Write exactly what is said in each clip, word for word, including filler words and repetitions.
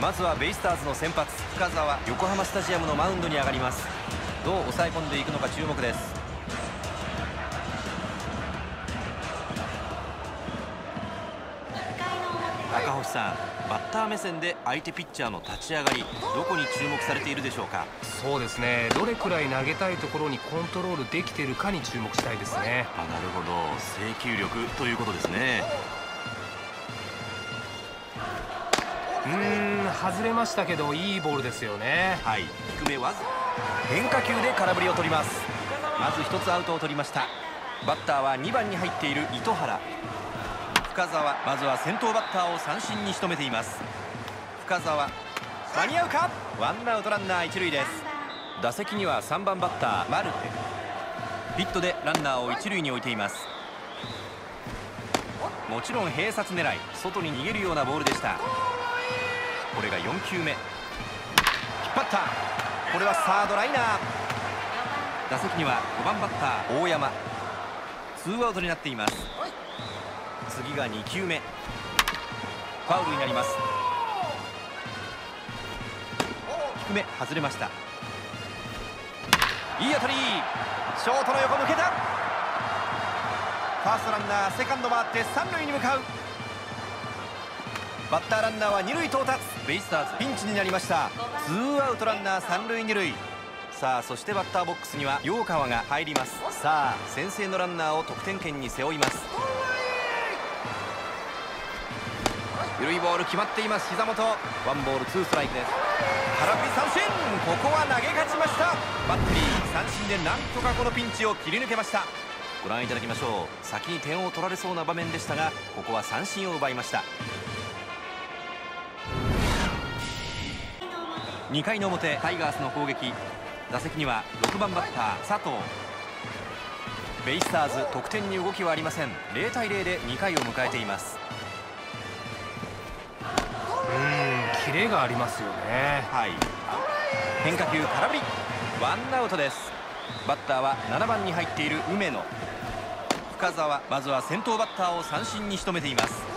まずはベイスターズの先発深沢、横浜スタジアムのマウンドに上がります。どう抑え込んでいくのか注目です。赤星さん、バッター目線で相手ピッチャーの立ち上がり、どこに注目されているでしょうか。そうですね、どれくらい投げたいところにコントロールできているかに注目したいですね。あ、なるほど、制球力ということですね。うーん、外れましたけどいいボールですよね。はい、低めは変化球で空振りを取ります。まず一つアウトを取りました。バッターはにばんに入っている糸原。深沢、まずは先頭バッターを三振に仕留めています。深沢、間に合うか。ワンアウトランナー一塁です。打席にはさんばんバッターマルテ。ヒットでランナーを一塁に置いています。もちろん併殺狙い、外に逃げるようなボールでした。これがよんきゅうめ、引っ張った。これはサードライナー。打席にはごばんバッター大山。ツーアウトになっています。次がにきゅうめ、ファウルになります。低め外れました。いい当たり、ショートの横抜けた。ファーストランナー、セカンド回って三塁に向かう。バッターランナーは二塁到達。ベイスターズピンチになりました。ツーアウトランナー三塁二塁。さあ、そしてバッターボックスには陽川が入ります。さあ、先制のランナーを得点圏に背負います。緩いボール決まっています。膝元、ワンボールツーストライクです。空振り三振、ここは投げ勝ちました。バッテリー三振でなんとかこのピンチを切り抜けました。ご覧いただきましょう。先に点を取られそうな場面でしたが、ここは三振を奪いました。にかいの表、タイガースの攻撃。打席にはろくばんバッター佐藤。ベイスターズ得点に動きはありません。ゼロたいゼロでにかいを迎えています。うん、キレがありますよね。はい、変化球空振り、ワンアウトです。バッターはななばんに入っている梅野。深沢、まずは先頭バッターを三振に仕留めています。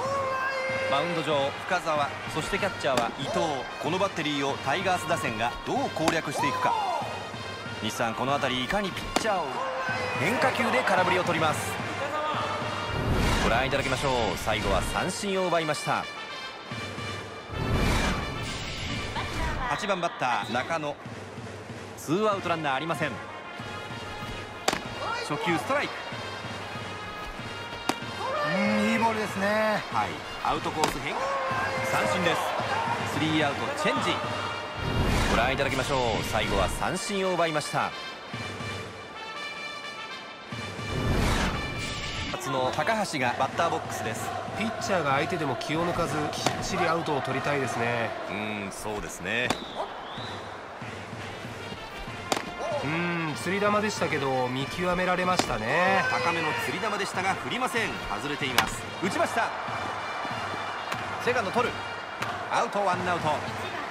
マウンド上、深沢、そしてキャッチャーは伊藤。このバッテリーをタイガース打線がどう攻略していくか。西さん、この辺りいかにピッチャーを変化球で空振りを取ります。ご覧いただきましょう。最後は三振を奪いました。はちばんバッター中野。ツーアウトランナーありません。初球ストライク、いいボールですね。はい、アウトコース変化、三振です。スリーアウトチェンジ。ご覧いただきましょう。最後は三振を奪いました。初の高橋がバッターボックスです。ピッチャーが相手でも気を抜かず、きっちりアウトを取りたいですね。うん、そうですね。うん、釣り玉でしたけど見極められましたね。高めの釣り玉でしたが振りません。外れています。打ちました。セカンド取る、アウト、ワンアウト。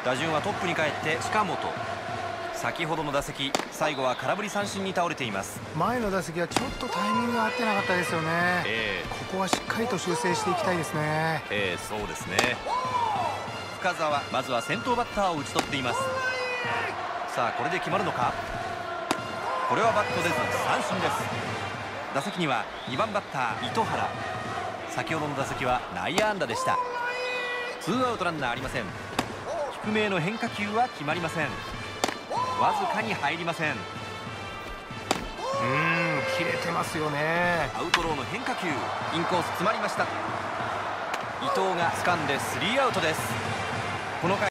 打順はトップに帰って近本。先ほどの打席、最後は空振り三振に倒れています。前の打席はちょっとタイミングが合ってなかったですよね、えー、ここはしっかりと修正していきたいですね、えー、そうですね。深沢、まずは先頭バッターを打ち取っています。さあ、これで決まるのか。これはバット出ず三振です。打席にはにばんバッター糸原。先ほどの打席は内野安打でした。ツーアウトランナーありません。低めの変化球は決まりません。わずかに入りません。うーん、切れてますよね。アウトローの変化球、インコース詰まりました。伊藤が掴んでスリーアウトです。この回